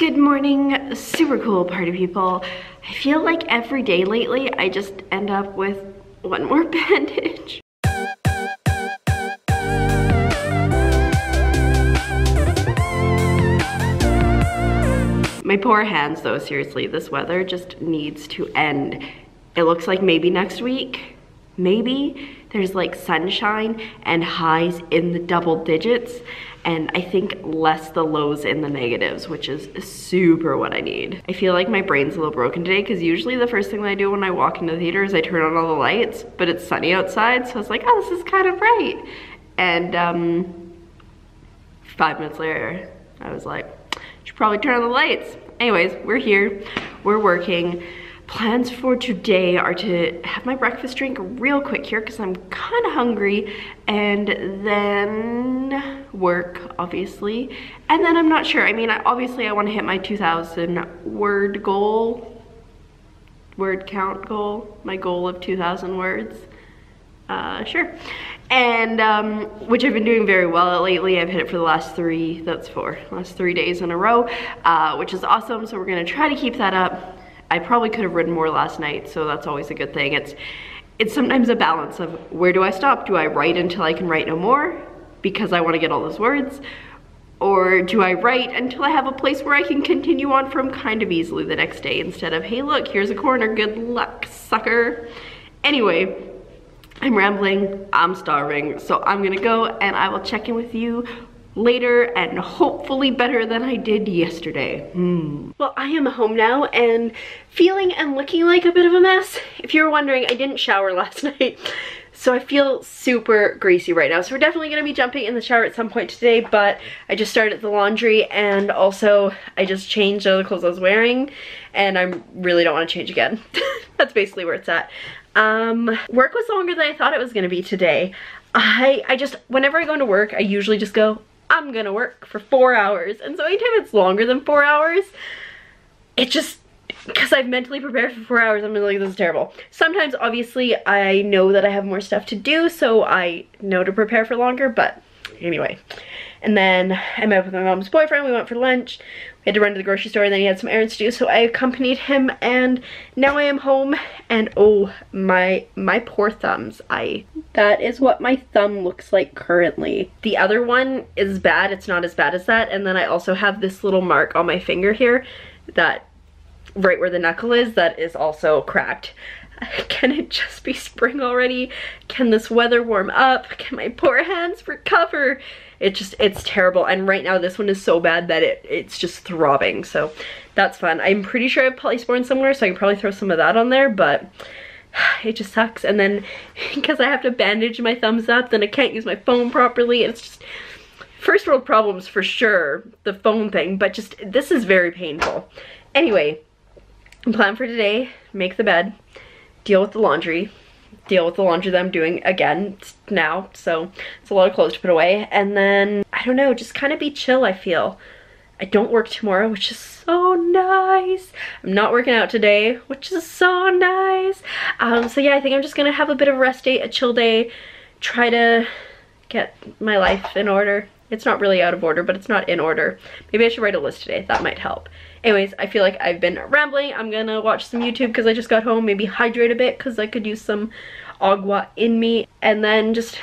Good morning, super cool party people. I feel like every day lately, I just end up with one more bandage. My poor hands though, seriously, this weather just needs to end. It looks like maybe next week, maybe there's like sunshine and highs in the double digits, and I think less the lows in the negatives, which is super what I need. I feel like my brain's a little broken today because usually the first thing that I do when I walk into the theater is I turn on all the lights, but it's sunny outside, so I was like, oh, this is kind of bright. And 5 minutes later, I was like, should probably turn on the lights. Anyways, we're here, we're working. Plans for today are to have my breakfast drink real quick here because I'm kind of hungry, and then work, obviously. And then I'm not sure. I mean, obviously I want to hit my 2,000 word goal, word count goal, my goal of 2,000 words. Sure. And which I've been doing very well at lately. I've hit it for the last three, that's four, last 3 days in a row, which is awesome. So we're gonna try to keep that up. I probably could have ridden more last night, so that's always a good thing. It's sometimes a balance of where do I stop? Do I write until I can write no more because I want to get all those words? Or do I write until I have a place where I can continue on from kind of easily the next day instead of, hey look, here's a corner, good luck, sucker. Anyway, I'm rambling, I'm starving, so I'm gonna go and I will check in with you later and hopefully better than I did yesterday. Well, I am home now and feeling and looking like a bit of a mess. If you're wondering, I didn't shower last night, so I feel super greasy right now. So we're definitely gonna be jumping in the shower at some point today, but I just started the laundry and also I just changed all the clothes I was wearing and I really don't wanna change again. That's basically where it's at. Work was longer than I thought it was gonna be today. I just, whenever I go into work, I usually just go, I'm gonna work for 4 hours. And so anytime it's longer than 4 hours, it just, because I've mentally prepared for 4 hours, I'm like, this is terrible. Sometimes, obviously, I know that I have more stuff to do, so I know to prepare for longer, but anyway. And then I met up with my mom's boyfriend, we went for lunch, we had to run to the grocery store, and then he had some errands to do, so I accompanied him, and now I am home, and oh, my poor thumbs, that is what my thumb looks like currently. The other one is bad, it's not as bad as that, and then I also have this little mark on my finger here, that, right where the knuckle is, that is also cracked. Can it just be spring already? Can this weather warm up? Can my poor hands recover? It's terrible. And right now this one is so bad that it's just throbbing. So that's fun. I'm pretty sure I have Polysporin somewhere, so I can probably throw some of that on there, but it just sucks. And then because I have to bandage my thumbs up, then I can't use my phone properly. It's just first world problems for sure, the phone thing, but just this is very painful. Anyway, plan for today, make the bed. Deal with the laundry that I'm doing again now, so it's a lot of clothes to put away, and then, I don't know, just kind of be chill, I feel. I don't work tomorrow, which is so nice. I'm not working out today, which is so nice. So yeah, I think I'm just gonna have a bit of a rest day, a chill day, try to get my life in order. It's not really out of order, but it's not in order. Maybe I should write a list today, that might help. Anyways, I feel like I've been rambling. I'm gonna watch some YouTube because I just got home, maybe hydrate a bit because I could use some agua in me, and then just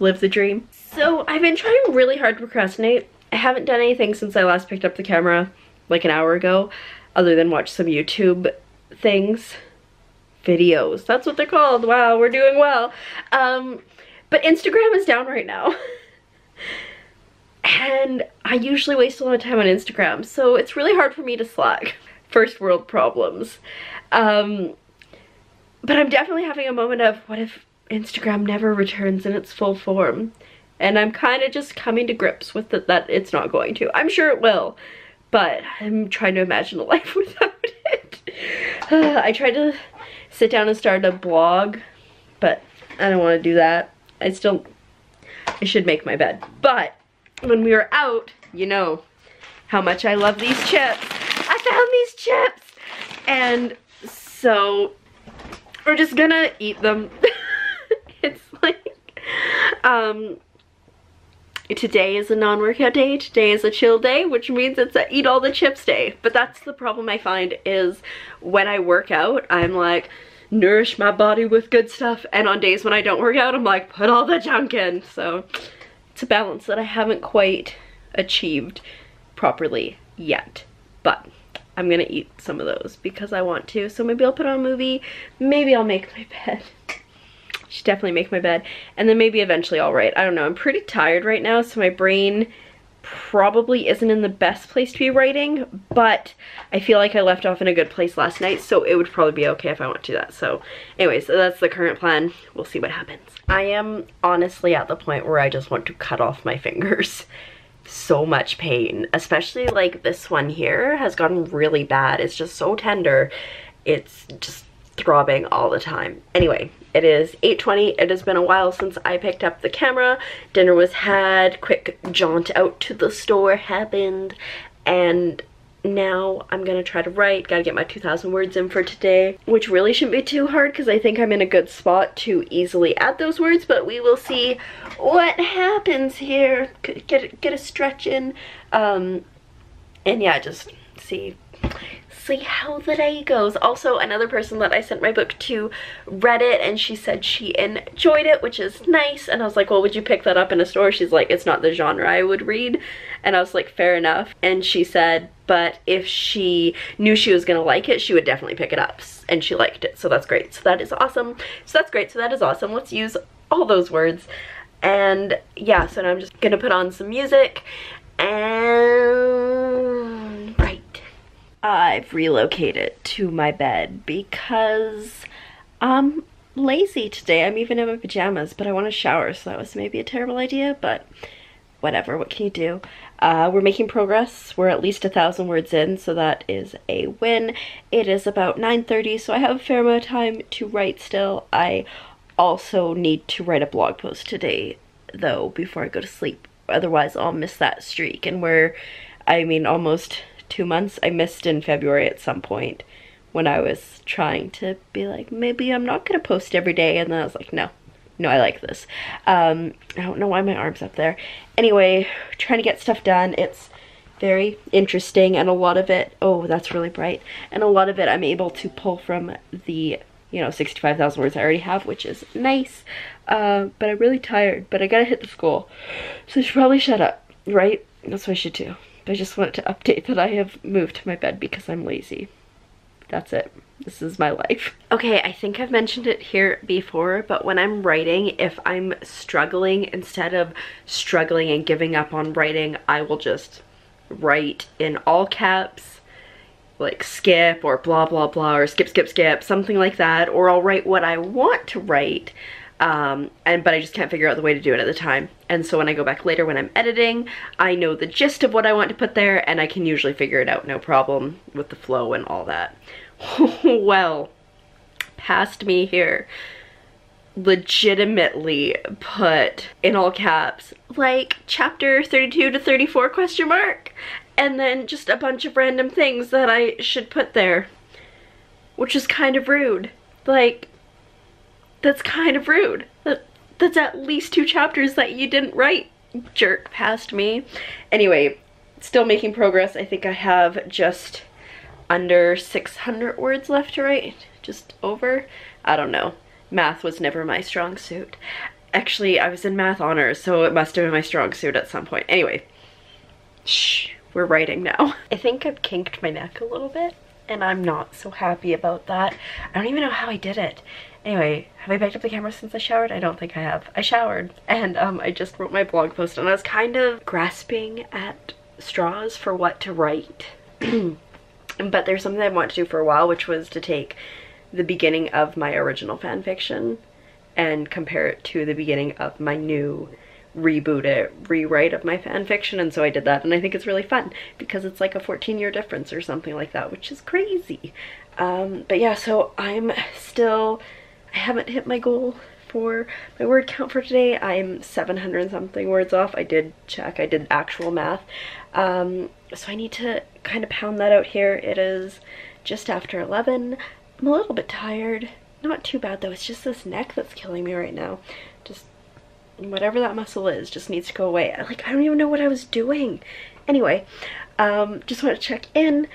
live the dream. So I've been trying really hard to procrastinate. I haven't done anything since I last picked up the camera like an hour ago, other than watch some YouTube things. Videos, that's what they're called. Wow, we're doing well. But Instagram is down right now. And I usually waste a lot of time on Instagram, so it's really hard for me to slack. First world problems. But I'm definitely having a moment of, what if Instagram never returns in its full form? And I'm kind of just coming to grips with it, that it's not going to. I'm sure it will, but I'm trying to imagine a life without it. I tried to sit down and start a blog, but I don't want to do that. I should make my bed, but when we were out, you know how much I love these chips. I found these chips! And so, we're just gonna eat them. It's like, Today is a non-workout day, today is a chill day, which means it's a eat all the chips day. But that's the problem I find is when I work out, I'm like, nourish my body with good stuff. And on days when I don't work out, I'm like, put all the junk in. So it's a balance that I haven't quite achieved properly yet. But I'm gonna eat some of those because I want to. So maybe I'll put on a movie, maybe I'll make my bed. Should definitely make my bed, and then maybe eventually I'll write. I don't know, I'm pretty tired right now, so my brain probably isn't in the best place to be writing, but I feel like I left off in a good place last night, so it would probably be okay if I want to do that. So anyways, that's the current plan. We'll see what happens. I am honestly at the point where I just want to cut off my fingers. So much pain, especially like this one here has gotten really bad. It's just so tender. It's just throbbing all the time. Anyway, it is 8:20. It has been a while since I picked up the camera. Dinner was had, quick jaunt out to the store happened, and now I'm gonna try to write. Gotta get my 2,000 words in for today, which really shouldn't be too hard because I think I'm in a good spot to easily add those words, but we will see what happens here. Get a stretch in, and yeah, just see how the day goes. Also, another person that I sent my book to read it and she said she enjoyed it, which is nice. And I was like, well, would you pick that up in a store? She's like, it's not the genre I would read. And I was like, fair enough. And she said, but if she knew she was gonna like it, she would definitely pick it up. And she liked it, so that's great. So that is awesome. Let's use all those words. And yeah, so now I'm just gonna put on some music and write. I've relocated to my bed because I'm lazy today. I'm even in my pajamas, but I want to shower, so that was maybe a terrible idea, but whatever, what can you do? We're making progress. We're at least 1,000 words in, so that is a win. It is about 9:30, so I have a fair amount of time to write still. I also need to write a blog post today, though, before I go to sleep. Otherwise, I'll miss that streak, and we're, I mean, almost 2 months. I missed in February at some point when I was trying to be like, maybe I'm not gonna post every day, and then I was like, no, I like this. I don't know why my arm's up there. Anyway, trying to get stuff done. It's very interesting, and a lot of it, oh, that's really bright, and a lot of it I'm able to pull from the, you know, 65,000 words I already have, which is nice. But I'm really tired, but I gotta hit the school, so I should probably shut up, right? That's what I should do. I just wanted to update that I have moved to my bed because I'm lazy. That's it. This is my life. Okay, I think I've mentioned it here before, but when I'm writing, if I'm struggling, instead of struggling and giving up on writing, I will just write in all caps, like skip or blah, blah, blah, or skip, skip, skip, something like that, or I'll write what I want to write. But I just can't figure out the way to do it at the time. And so when I go back later when I'm editing, I know the gist of what I want to put there, and I can usually figure it out, no problem, with the flow and all that. Well, past me here legitimately put in all caps, like chapter 32 to 34 question mark, and then just a bunch of random things that I should put there, which is kind of rude. Like, that's kind of rude. That's at least 2 chapters that you didn't write, jerk past me. Anyway, still making progress. I think I have just under 600 words left to write. Just over? I don't know. Math was never my strong suit. Actually, I was in math honors, so it must have been my strong suit at some point. Anyway, shh, we're writing now. I think I've kinked my neck a little bit, and I'm not so happy about that. I don't even know how I did it. Anyway, have I picked up the camera since I showered? I don't think I have. I showered, and I just wrote my blog post, and I was kind of grasping at straws for what to write. But there's something I want to do for a while, which was to take the beginning of my original fan fiction and compare it to the beginning of my new rewrite of my fan fiction. And so I did that, and I think it's really fun because it's like a 14-year difference or something like that, which is crazy. But yeah, so I'm still, I haven't hit my goal for my word count for today. I'm 700 and something words off. I did check, I did actual math. So I need to kind of pound that out here. It is just after 11. I'm a little bit tired. Not too bad though. It's just this neck that's killing me right now. Just whatever that muscle is just needs to go away. Like, I don't even know what I was doing. Anyway, just want to check in,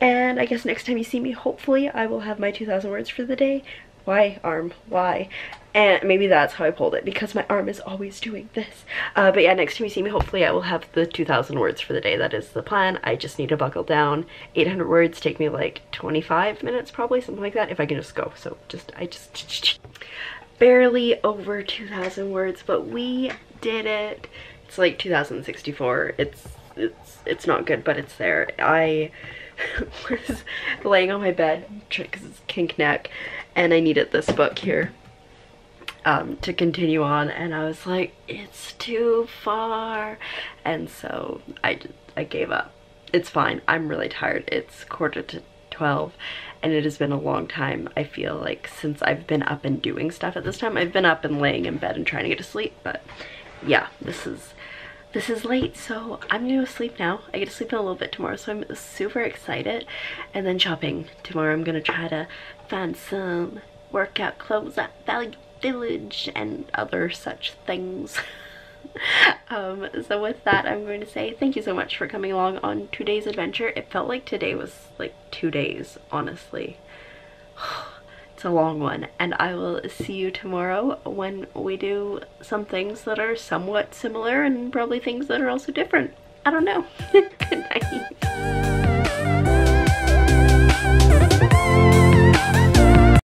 and I guess next time you see me, hopefully I will have my 2,000 words for the day. Why arm? Why? And maybe that's how I pulled it, because my arm is always doing this. But yeah, next time you see me, hopefully I will have the 2,000 words for the day. That is the plan. I just need to buckle down. 800 words take me like 25 minutes probably, something like that, if I can just go. So I just barely over 2,000 words, but we did it. It's like 2,064. It's not good, but it's there. I was laying on my bed because it's kink neck, and I needed this book here to continue on, and I was like, it's too far, and so I gave up. It's fine. I'm really tired. It's 11:45, and it has been a long time. I feel like since I've been up and doing stuff at this time. I've been up and laying in bed and trying to get to sleep, but yeah, this is late, so I'm gonna go sleep now. I get to sleep in a little bit tomorrow, so I'm super excited. And then shopping tomorrow. I'm gonna try to find some workout clothes at Valley Village and other such things. So with that, I'm going to say thank you so much for coming along on today's adventure. It felt like today was like 2 days, honestly. It's a long one, and I will see you tomorrow when we do some things that are somewhat similar and probably things that are also different. I don't know. Good night.